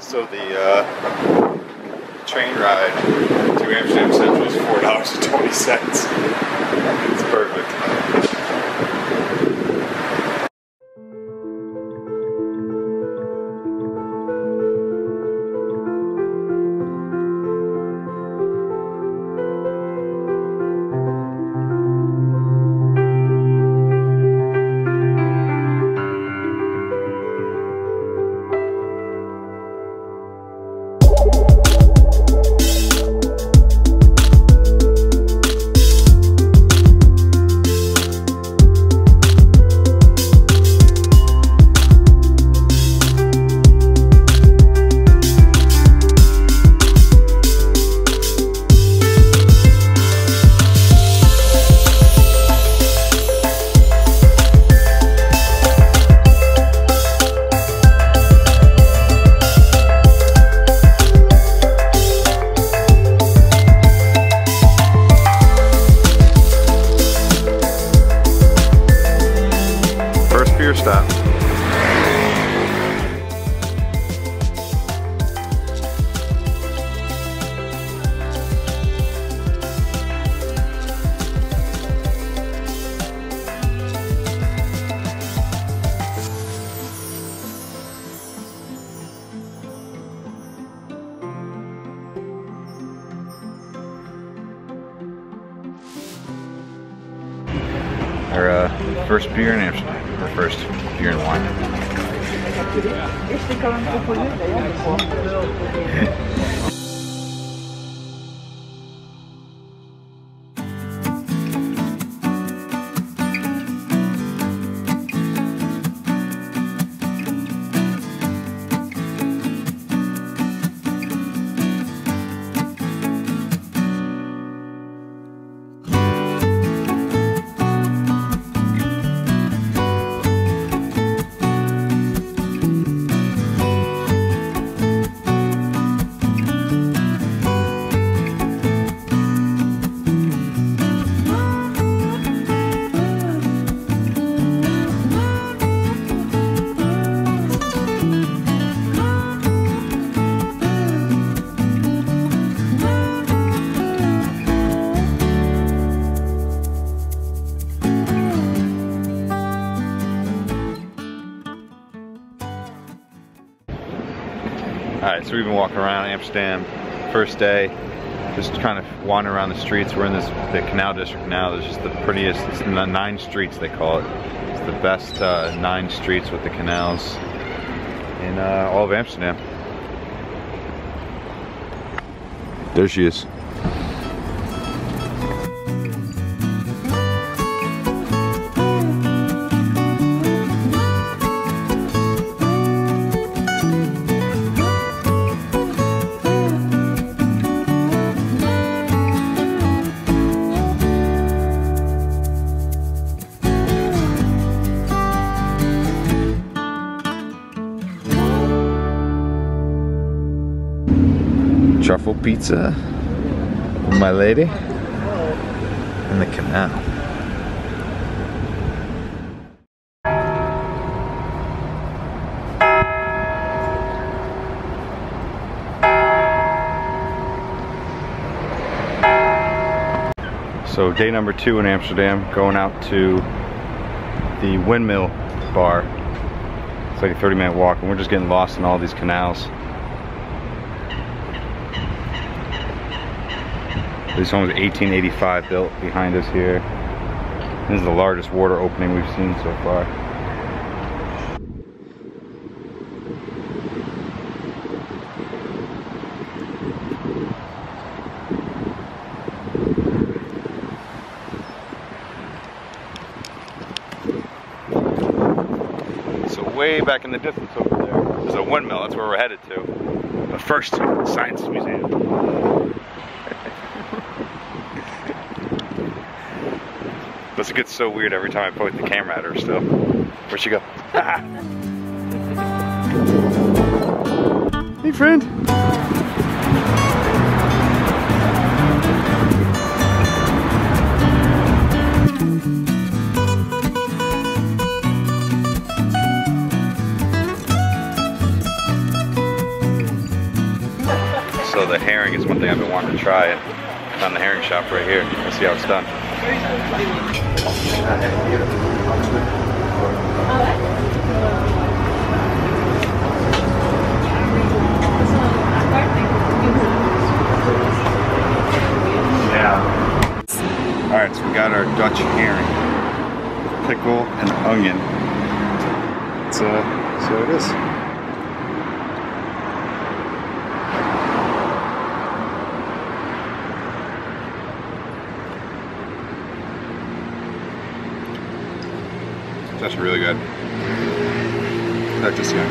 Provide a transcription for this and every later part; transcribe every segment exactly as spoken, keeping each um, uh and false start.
So the uh, train ride to Amsterdam Central is four dollars and twenty cents. It's perfect. Stop. Our uh, first beer in Amsterdam. Our first beer and wine. Alright, so we've been walking around Amsterdam, first day, just kind of wandering around the streets. We're in this the canal district now. There's just the prettiest, it's the nine streets they call it. It's the best uh, nine streets with the canals in uh, all of Amsterdam. There she is. Truffle pizza, my lady, and the canal. So day number two in Amsterdam, going out to the Windmill Bar. It's like a thirty minute walk and we're just getting lost in all these canals. This one was eighteen eighty-five built behind us here. This is the largest water opening we've seen so far. way back in the distance over there. There's a windmill, that's where we're headed to. But first, Science Museum. This gets so weird every time I point the camera at her still. Where'd she go? Hey friend! So the herring is one thing I've been wanting to try it. It's on the herring shop right here. Let's see how it's done. Yeah. Alright, so we got our Dutch herring. Pickle and onion. Let's uh, see how it is. That's really good. That's just yummy.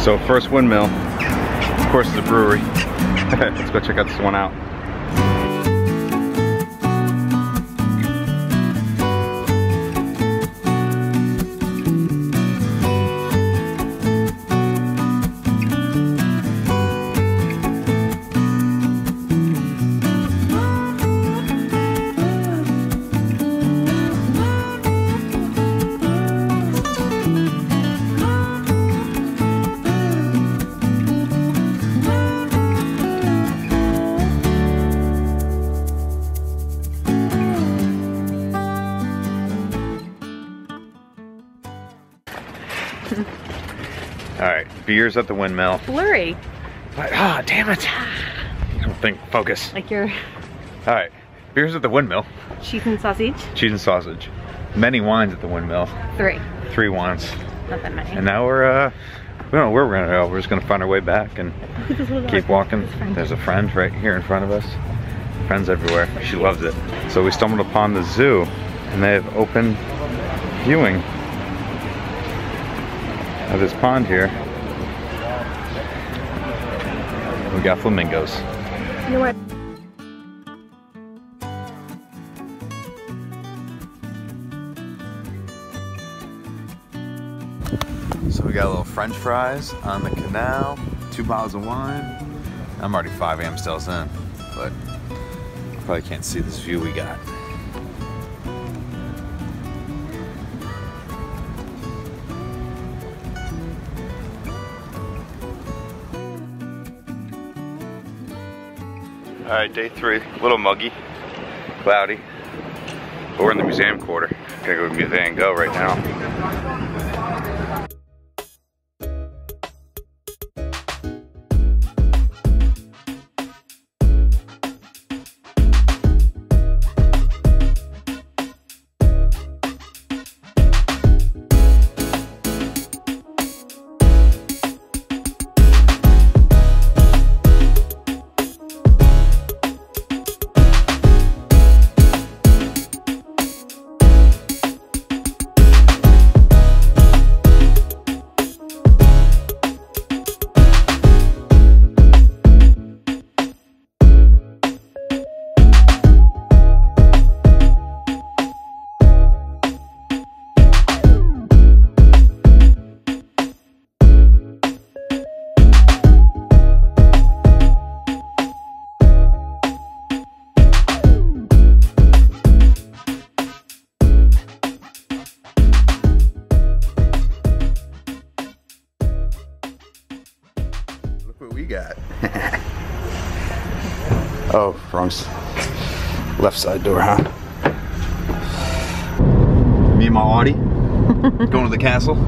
So first windmill, of course, is a brewery. Let's go check out this one out. Alright, beer's at the windmill. Blurry. Ah, oh, damn it. I don't think, focus. Like you're... Alright, beer's at the windmill. Cheese and sausage. Cheese and sausage. Many wines at the windmill. Three. Three wines. Not that many. And now we're, uh, we don't know where we're gonna go. We're just gonna find our way back and keep walking. There's a friend right here in front of us. Friends everywhere. She loves it. So we stumbled upon the zoo and they have open viewing of this pond here. We got flamingos. You know what? So we got a little French fries on the canal, two bottles of wine. I'm already five Amstels in, but I probably can't see this view we got. Alright, day three. A little muggy, cloudy, but we're in the museum quarter. Gonna go to the Van Gogh right now. Oh, wrong left side door, huh? Me and my Audi going to the castle.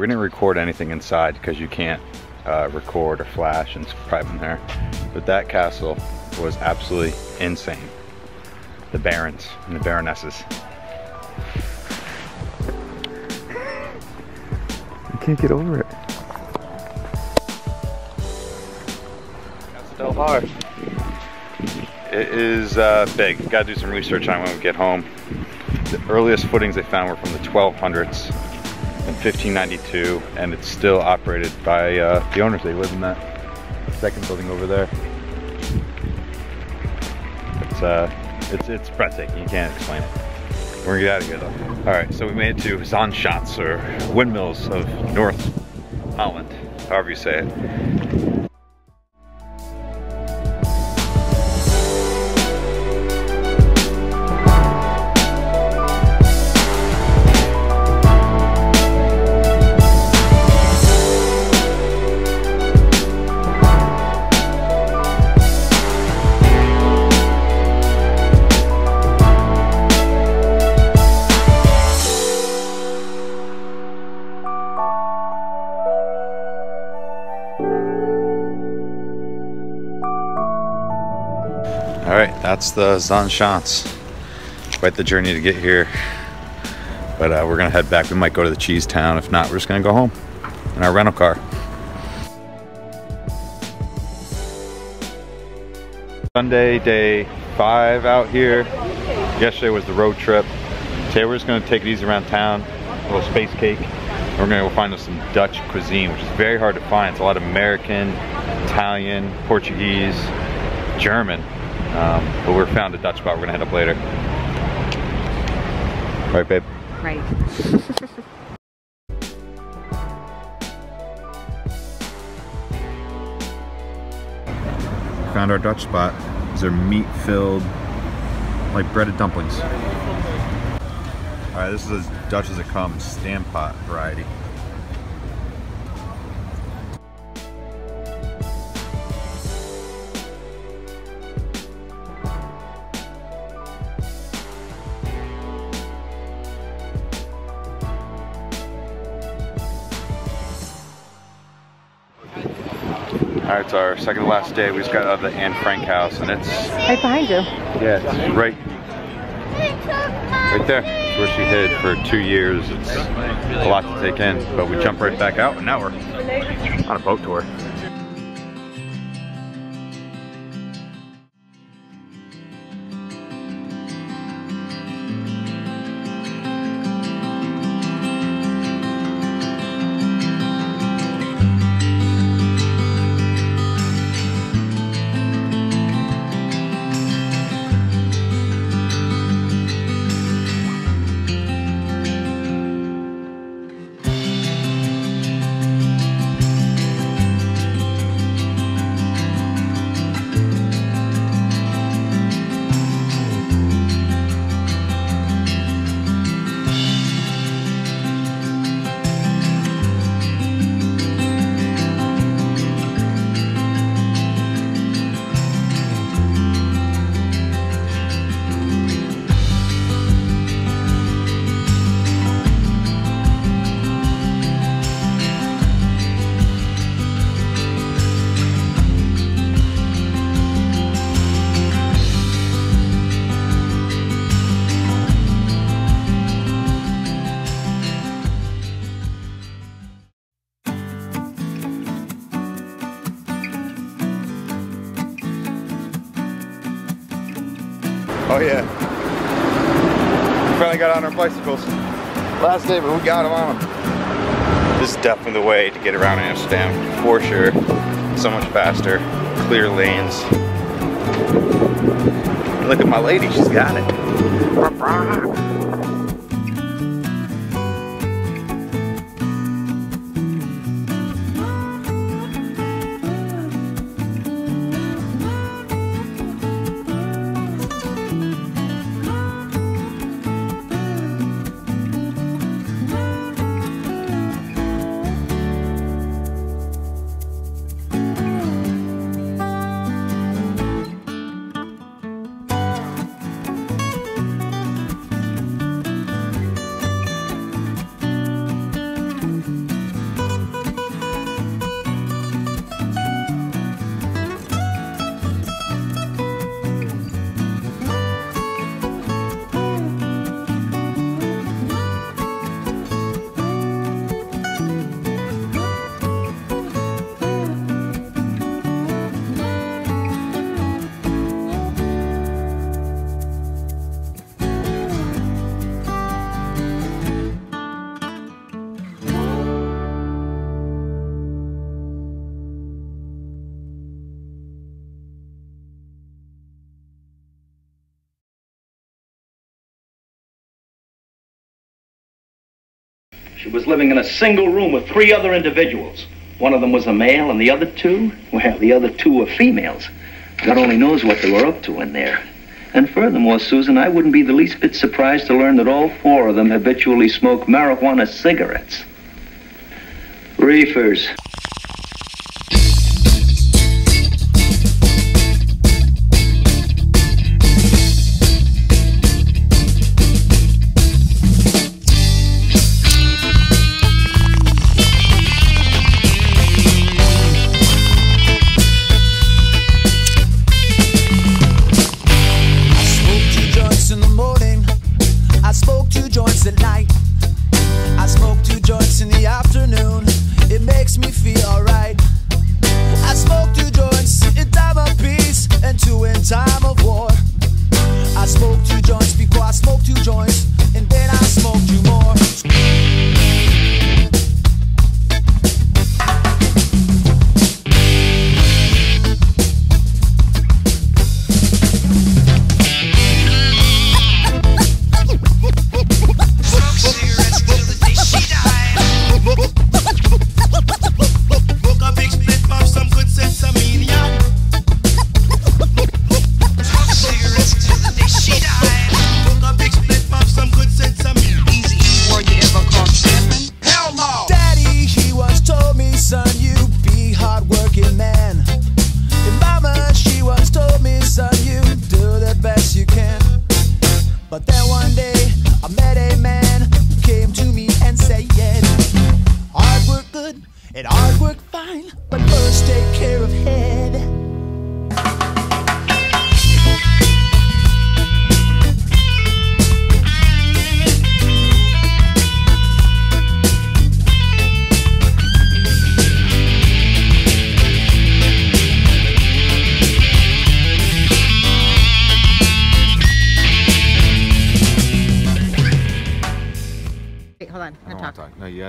We didn't record anything inside because you can't uh, record or flash and subscribe in there. But that castle was absolutely insane. The barons and the baronesses. I can't get over it. Castle Del Mar. It is uh, big. Gotta do some research on when we get home. The earliest footings they found were from the twelve hundreds in fifteen ninety-two, and it's still operated by uh, the owners. They live in that second building over there. It's uh, it's it's breathtaking. You can't explain it. We're gonna get out of here though. All right, so we made it to Zaanschans, or windmills of North Holland, however you say it. All right, that's the Zaanschans. Quite the journey to get here, but uh, we're gonna head back. We might go to the cheese town. If not, we're just gonna go home in our rental car. Sunday, day five out here. Yesterday was the road trip. Today we're just gonna take it easy around town, a little space cake. We're gonna go find us some Dutch cuisine, which is very hard to find. It's a lot of American, Italian, Portuguese, German. Um, but we're found a Dutch spot. We're gonna head up later. Right, babe? Right. Found our Dutch spot. These are meat-filled, like breaded dumplings. Alright, this is as Dutch as it comes, stampot variety. Alright, it's our second to last day. We just got out of the Anne Frank house, and it's right behind you. Yeah, it's right, right there. It's where she hid for two years. It's a lot to take in, but we jump right back out, and now we're on a boat tour. Oh yeah, we finally got on our bicycles. Last day, but we got them on them. This is definitely the way to get around Amsterdam, for sure. So much faster, clear lanes. Look at my lady, she's got it. She was living in a single room with three other individuals. One of them was a male, and the other two, well, the other two were females. God only knows what they were up to in there. And furthermore, Susan, I wouldn't be the least bit surprised to learn that all four of them habitually smoke marijuana cigarettes. Reefers.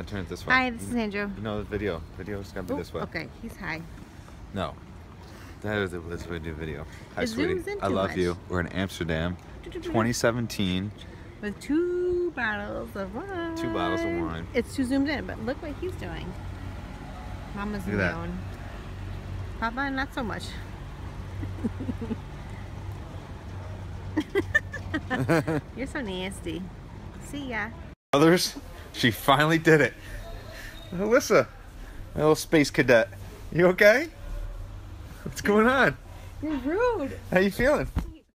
Turn it this way. Hi, this is Andrew. No, the video. Video's gotta be Ooh, this way. Okay, he's high. No. That is the way to do video. Hi, it sweetie. I love much. you. We're in Amsterdam, twenty seventeen. With two bottles of wine. Two bottles of wine. It's too zoomed in, but look what he's doing. Mama's alone. Papa, not so much. You're so nasty. See ya. Others? She finally did it. Alyssa, my little space cadet. You okay? What's going on? You're rude. How you feeling?